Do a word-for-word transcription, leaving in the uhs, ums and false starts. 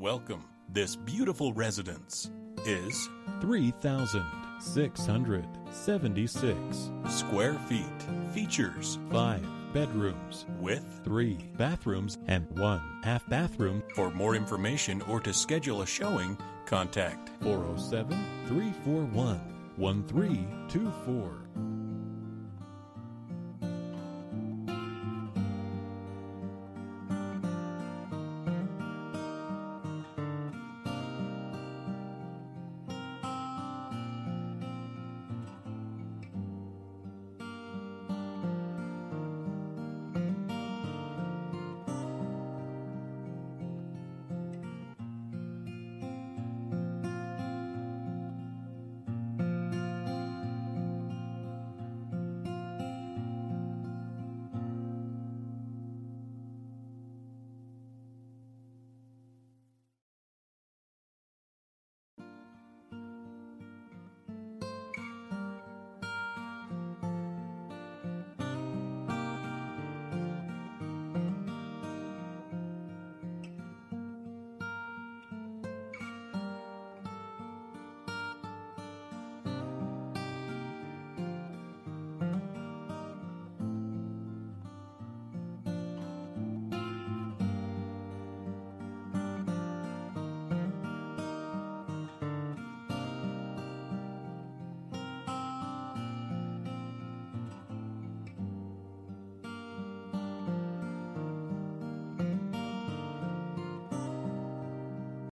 Welcome. This beautiful residence is three thousand six hundred seventy-six square feet. Features five bedrooms with three bathrooms and one half bathroom. For more information or to schedule a showing, contact four oh seven, three four one, one three two four.